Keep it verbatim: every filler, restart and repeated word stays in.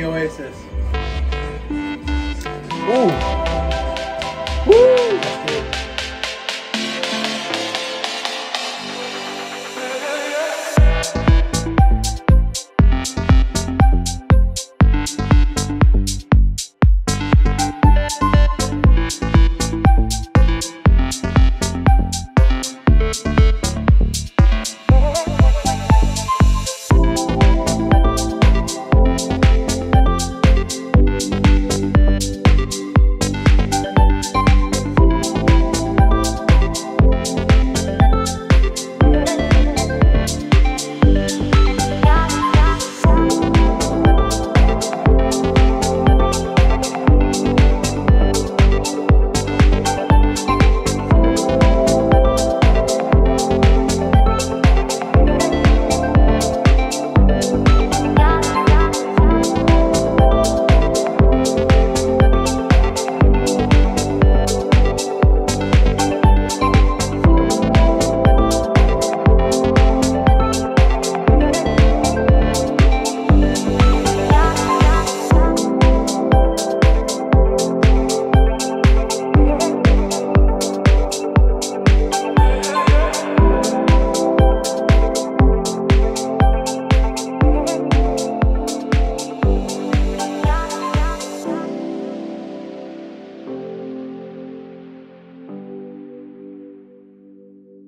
Tiki Oasis. Ooh.